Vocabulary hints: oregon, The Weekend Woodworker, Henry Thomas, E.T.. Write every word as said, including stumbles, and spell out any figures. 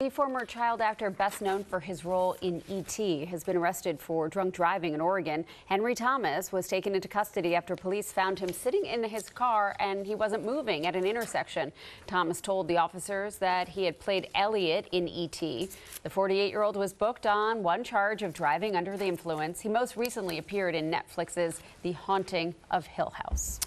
The former child actor, best known for his role in E T, has been arrested for drunk driving in Oregon. Henry Thomas was taken into custody after police found him sitting in his car and he wasn't moving at an intersection. Thomas told the officers that he had played Elliot in E T. The forty-eight-year-old was booked on one charge of driving under the influence. He most recently appeared in Netflix's The Haunting of Hill House.